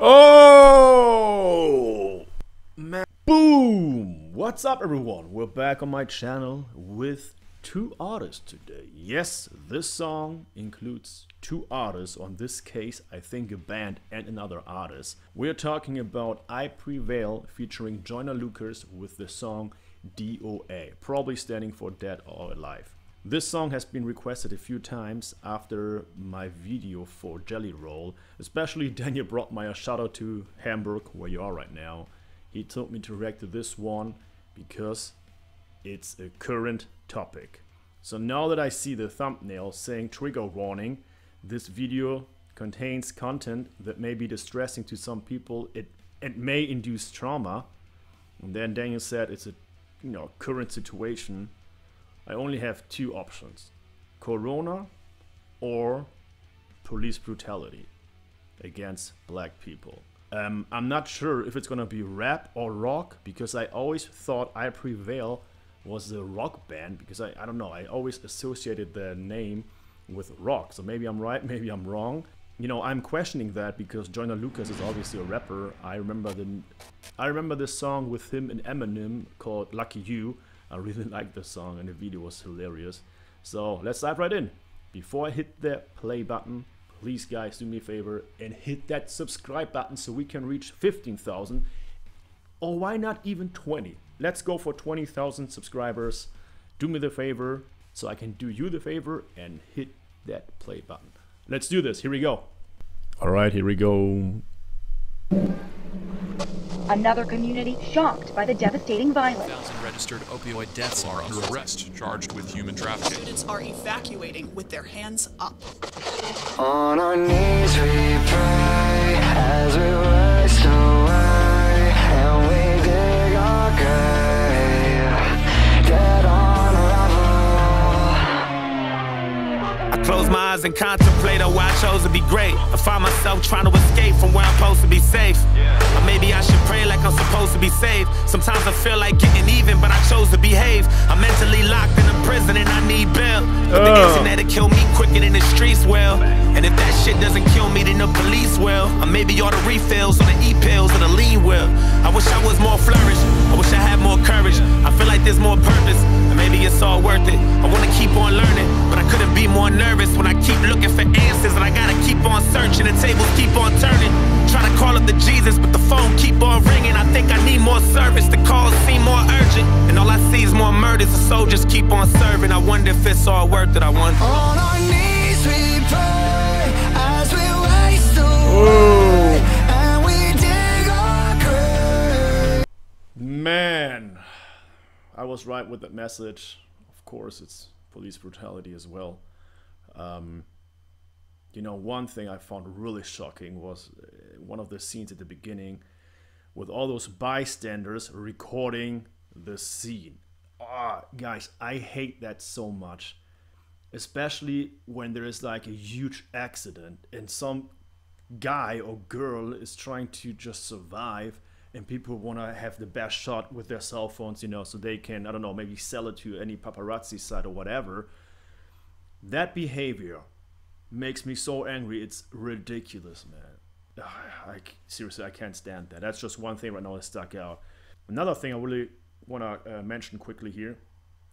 Oh man, boom! What's up, everyone? We're back on my channel with two artists today. Yes, this song includes two artists, on this case I think a band and another artist. We're talking about I Prevail featuring Joyner Lucas with the song DOA, probably standing for Dead or Alive. This song has been requested a few times after my video for Jelly Roll, especially Daniel Brockmeier. Shout out to Hamburg, where you are right now. He told me to react to this one because it's a current topic. So now that I see the thumbnail saying trigger warning, this video contains content that may be distressing to some people. It may induce trauma. And then Daniel said it's a current situation. I only have two options: Corona or police brutality against black people. I'm not sure if it's gonna be rap or rock, because I always thought I Prevail was a rock band, because I don't know, I always associated their name with rock. So maybe I'm right, maybe I'm wrong. You know, I'm questioning that because Joyner Lucas is obviously a rapper. I remember this song with him and Eminem called Lucky You. I really liked the song and the video was hilarious. So let's dive right in. Before I hit that play button, please guys do me a favor and hit that subscribe button so we can reach 15,000, or why not even 20? Let's go for 20,000 subscribers. Do me the favor so I can do you the favor and hit that play button. Let's do this. Here we go. All right, here we go. Another community shocked by the devastating violence. 1,000 registered opioid deaths are under arrest, charged with human trafficking. Students are evacuating with their hands up. On our knees we pray as we waste away, and we dig our grave, dead on arrival. I close my eyes and contemplate on why I chose to be great. I find myself trying to escape from where I'm supposed to be safe. Or maybe I should pray like I'm supposed to be saved. Sometimes I feel like getting even, but I chose to behave. I'm mentally locked in a prison and I need bail. But the instant that'll kill me quicker than the streets will. And if that shit doesn't kill me, then the police will. Or maybe all the refills or the e-pills or the lean will. I wish I was more flourished. I wish I had more courage. I feel like there's more purpose, and maybe it's all worth it. I want to keep on learning, but I couldn't be more nervous when I keep looking for answers. And I gotta keep on searching, the tables keep on turning. Try to call up the Jesus, but the phone keep on ringing. I think I need more service, the calls seem more urgent, and all I see is more murders. The soldiers keep on serving. I wonder if it's all worth it. I wonder. On our knees we pray as we waste away, and we dig our grave. Man, I was right with that message. Of course, it's police brutality as well. You know, one thing I found really shocking was one of the scenes at the beginning with all those bystanders recording the scene. Ah, guys, I hate that so much. Especially when there is like a huge accident and some guy or girl is trying to just survive, and people want to have the best shot with their cell phones, you know, so they can, I don't know, maybe sell it to any paparazzi site or whatever. That behavior makes me so angry. It's ridiculous, man. Seriously, I can't stand that. That's just one thing right now that stuck out. Another thing I really want to mention quickly here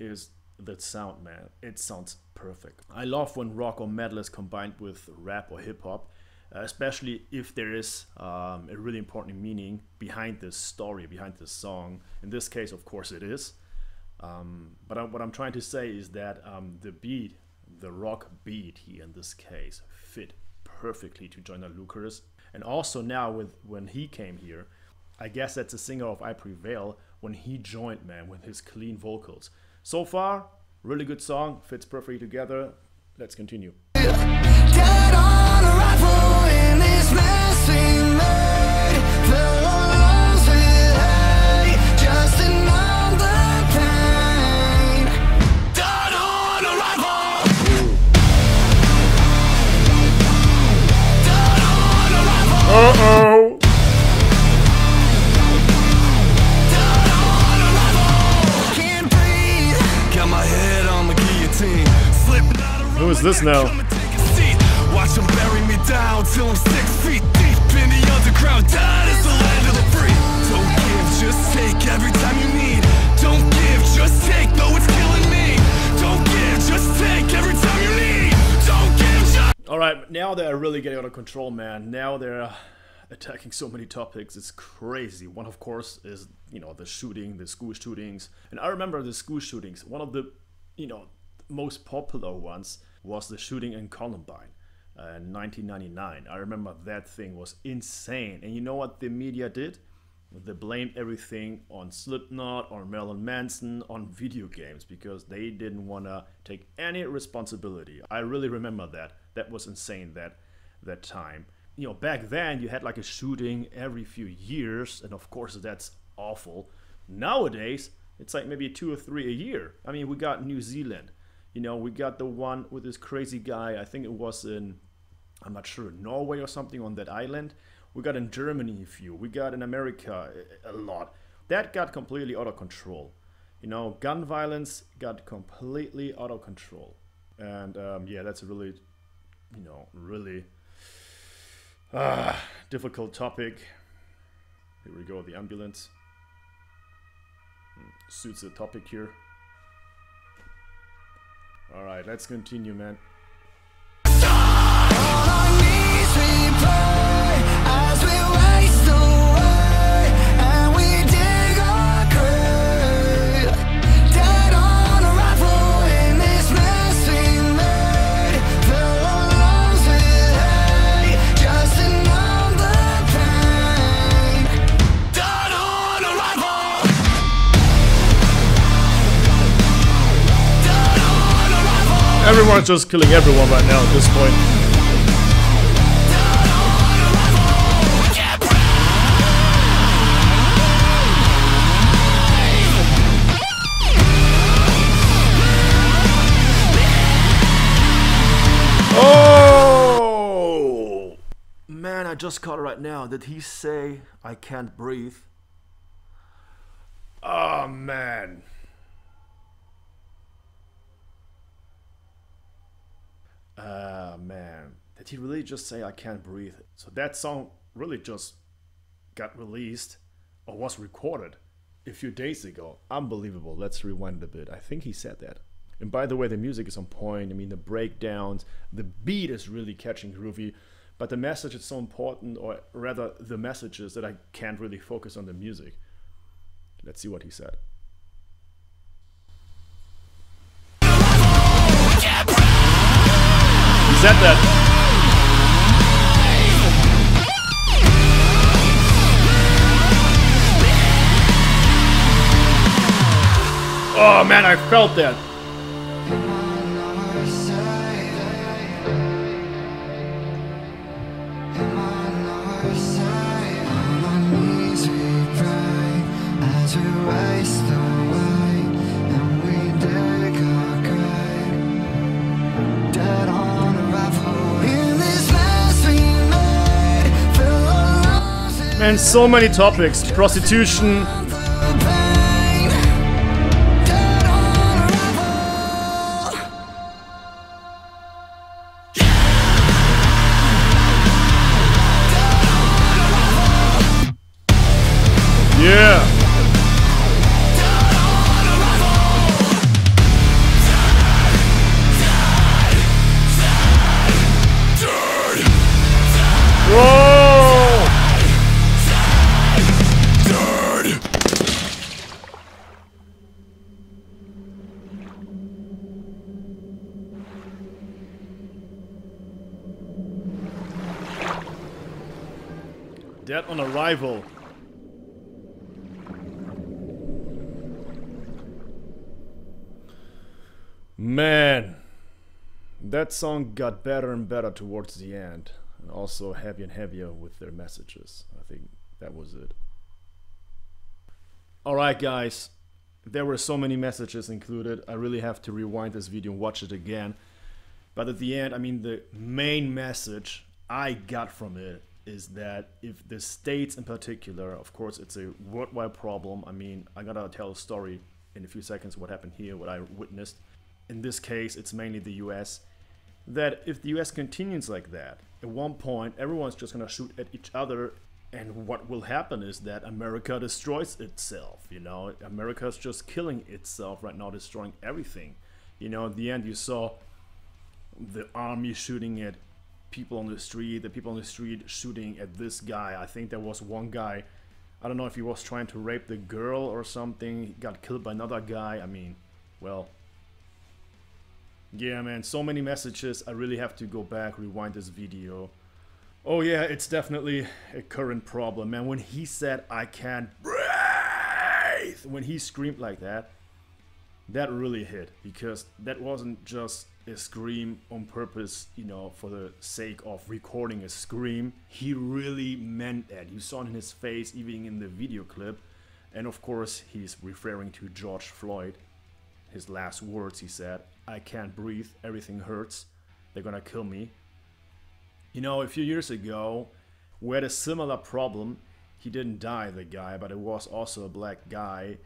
is that sound, man. It sounds perfect. I love when rock or metal is combined with rap or hip-hop, especially if there is a really important meaning behind this story, behind this song. In this case, of course, it is. But what I'm trying to say is that the beat, the rock beat here in this case, fit perfectly to Joyner Lucas. And also now when he came here, I guess that's a singer of I Prevail, when he joined, man, with his clean vocals. So far, really good song, fits perfectly together. Let's continue. Dead on arrival in this mess we made, fill our lives with hate, just numb the pain. Dead on arrival! Dead on arrival! Uh-oh! Who is this now? Watch him bury me down till I'm 6 feet deep in the other the ground. God is the land of the free. Don't give, just take every time you need. Don't give, just take, though it's killing me. Don't give, just take every time you need. Don't give, just... Alright, now they're really getting out of control, man. Now they're attacking so many topics. It's crazy. One, of course, is, you know, the shooting, the school shootings. And I remember the school shootings. One of the, you know, most popular ones was the shooting in Columbine. In 1999. I remember that thing was insane. And you know what the media did? They blamed everything on Slipknot, on Marilyn Manson, on video games, because they didn't want to take any responsibility. I really remember that. That was insane, that time. You know, back then you had like a shooting every few years, and of course that's awful. Nowadays it's like maybe 2 or 3 a year. I mean, we got New Zealand. You know, we got the one with this crazy guy. I think it was in, I'm not sure, Norway or something, on that island. We got in Germany a few. We got in America a lot. That got completely out of control. You know, gun violence got completely out of control. And yeah, that's a really, you know, really difficult topic. Here we go, the ambulance. Suits the topic here. Alright, let's continue, man. Everyone's just killing everyone right now at this point. Oh! Man, I just caught it right now. Did he say I can't breathe? Oh, man. Man, did he really just say I can't breathe? So that song really just got released, or was recorded, a few days ago. Unbelievable. Let's rewind a bit. I think he said that. And by the way, the music is on point. I mean, the breakdowns, the beat is really catchy, groovy, but the message is so important, or rather the message is that I can't really focus on the music. Let's see what he said. Said that. Oh man, I felt that. And so many topics, prostitution. Yeah. Dead on arrival. Man, that song got better and better towards the end, and also heavier and heavier with their messages. I think that was it. Alright guys, there were so many messages included. I really have to rewind this video and watch it again. But at the end, I mean, the main message I got from it is that if the states in particular, of course it's a worldwide problem. I mean, I gotta tell a story in a few seconds what happened here, what I witnessed. In this case, it's mainly the US. That if the US continues like that, at one point everyone's just gonna shoot at each other And what will happen is that America destroys itself, you know. America's just killing itself right now, destroying everything. You know, at the end you saw the army shooting at people on the street, the people on the street shooting at this guy. I think there was one guy, I don't know if he was trying to rape the girl or something, he got killed by another guy. I mean, well, yeah, man, so many messages. I really have to go back, rewind this video. Oh yeah, it's definitely a current problem, man. When he said, "I can't breathe," when he screamed like that, that really hit, because that wasn't just a scream on purpose, you know, for the sake of recording a scream. He really meant that. You saw it in his face, even in the video clip. And of course, he's referring to George Floyd. His last words, he said, "I can't breathe, everything hurts, they're gonna kill me." You know, a few years ago, we had a similar problem. He didn't die, the guy, but it was also a black guy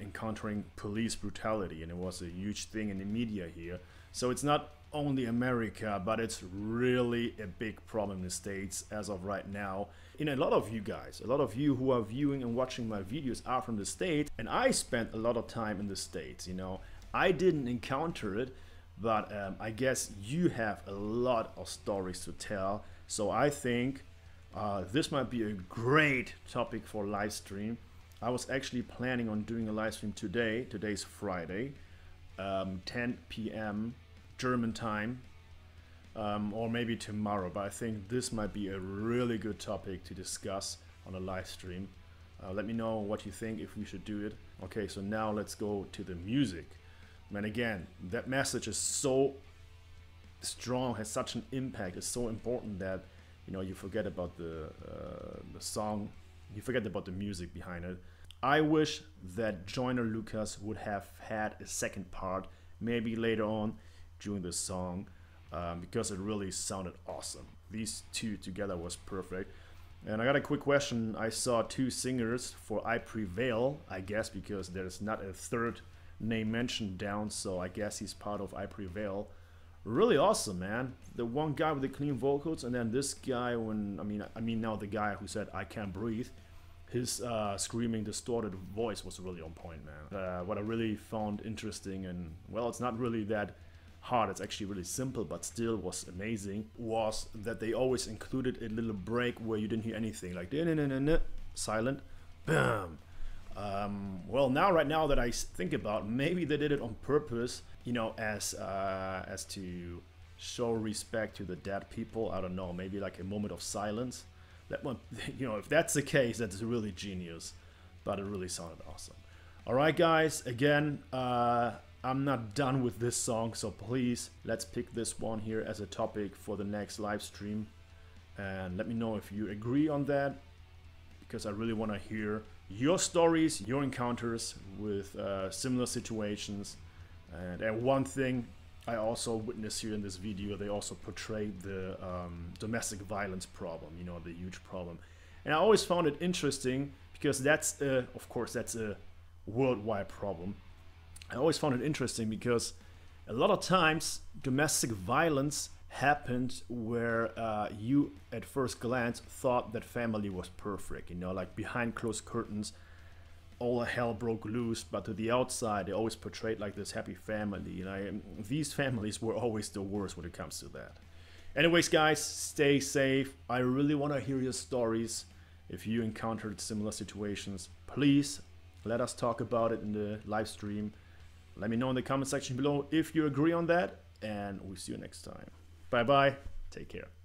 encountering police brutality, and it was a huge thing in the media here. So it's not only America, but it's really a big problem in the States as of right now. And a lot of you guys, a lot of you who are viewing and watching my videos are from the States, and I spent a lot of time in the States, you know. I didn't encounter it, but I guess you have a lot of stories to tell. So I think this might be a great topic for live stream. I was actually planning on doing a live stream today. Today's Friday, 10 p.m. German time, or maybe tomorrow. But I think this might be a really good topic to discuss on a live stream. Let me know what you think, if we should do it. Okay, so now let's go to the music. Man, again, that message is so strong, has such an impact. It's so important that, you know, you forget about the song, you forget about the music behind it. I wish that Joyner Lucas would have had a second part, maybe later on during the song, because it really sounded awesome. These two together was perfect. And I got a quick question. I saw two singers for I Prevail, I guess, because there's not a third name mentioned down, so I guess he's part of I Prevail. Really awesome, man. The one guy with the clean vocals, and then this guy, when I mean now the guy who said "I can't breathe," his screaming distorted voice was really on point, man. What I really found interesting, and well, it's not really that hard, it's actually really simple, but still was amazing, was that they always included a little break where you didn't hear anything, like silent, bam. Well, now right now that I think about, maybe they did it on purpose, you know, as to show respect to the dead people. I don't know, maybe like a moment of silence. That one, you know, if that's the case, that's really genius. But it really sounded awesome. All right, guys. Again, I'm not done with this song, so please let's pick this one here as a topic for the next live stream, and let me know if you agree on that, because I really want to hear your stories, your encounters with similar situations. And one thing I also witnessed here in this video, they also portrayed the domestic violence problem, you know, the huge problem. And I always found it interesting, because that's, of course, that's a worldwide problem. I always found it interesting because a lot of times domestic violence happened where you at first glance thought that family was perfect, you know, like behind closed curtains all the hell broke loose, but to the outside they always portrayed like this happy family, you know, and these families were always the worst when it comes to that. Anyways, guys, stay safe. I really want to hear your stories. If you encountered similar situations, please let us talk about it in the live stream. Let me know in the comment section below if you agree on that, and we'll see you next time. Bye-bye. Take care.